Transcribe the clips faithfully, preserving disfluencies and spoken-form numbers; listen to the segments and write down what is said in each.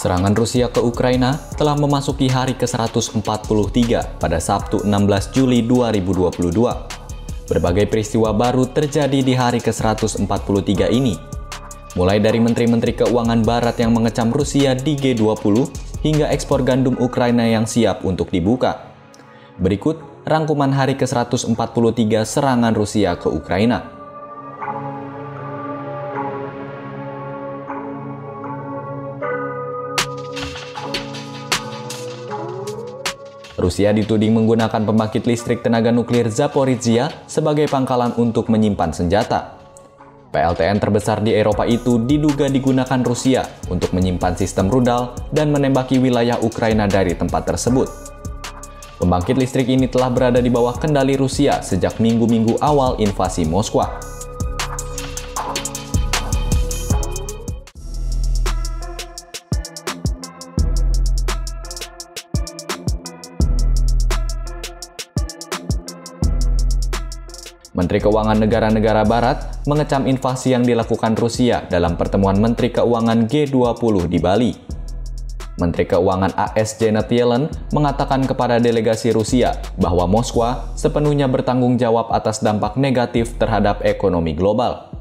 Serangan Rusia ke Ukraina telah memasuki hari ke seratus empat puluh tiga pada Sabtu enam belas Juli dua ribu dua puluh dua. Berbagai peristiwa baru terjadi di hari ke seratus empat puluh tiga ini, mulai dari menteri-menteri keuangan barat yang mengecam Rusia di G dua puluh hingga ekspor gandum Ukraina yang siap untuk dibuka. Berikut rangkuman hari ke seratus empat puluh tiga serangan Rusia ke Ukraina. Rusia dituding menggunakan pembangkit listrik tenaga nuklir Zaporizhzhia sebagai pangkalan untuk menyimpan senjata. P L T N terbesar di Eropa itu diduga digunakan Rusia untuk menyimpan sistem rudal dan menembaki wilayah Ukraina dari tempat tersebut. Pembangkit listrik ini telah berada di bawah kendali Rusia sejak minggu-minggu awal invasi Moskwa. Menteri Keuangan negara-negara Barat mengecam invasi yang dilakukan Rusia dalam pertemuan Menteri Keuangan G dua puluh di Bali. Menteri Keuangan A S Janet Yellen mengatakan kepada delegasi Rusia bahwa Moskwa sepenuhnya bertanggung jawab atas dampak negatif terhadap ekonomi global.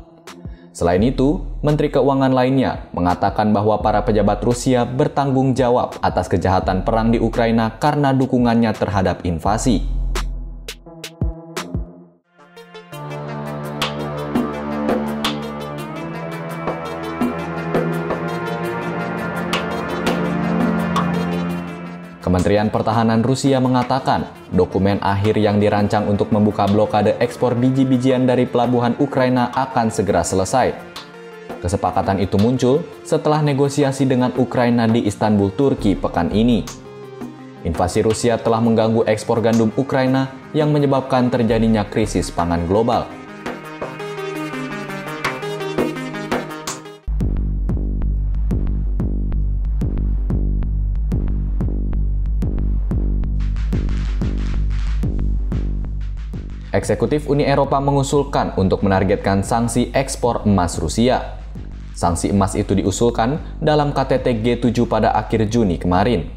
Selain itu, Menteri Keuangan lainnya mengatakan bahwa para pejabat Rusia bertanggung jawab atas kejahatan perang di Ukraina karena dukungannya terhadap invasi. Kementerian Pertahanan Rusia mengatakan dokumen akhir yang dirancang untuk membuka blokade ekspor biji-bijian dari pelabuhan Ukraina akan segera selesai. Kesepakatan itu muncul setelah negosiasi dengan Ukraina di Istanbul, Turki pekan ini. Invasi Rusia telah mengganggu ekspor gandum Ukraina yang menyebabkan terjadinya krisis pangan global. Eksekutif Uni Eropa mengusulkan untuk menargetkan sanksi ekspor emas Rusia. Sanksi emas itu diusulkan dalam K T T G tujuh pada akhir Juni kemarin.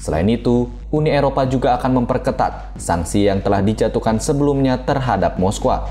Selain itu, Uni Eropa juga akan memperketat sanksi yang telah dijatuhkan sebelumnya terhadap Moskwa.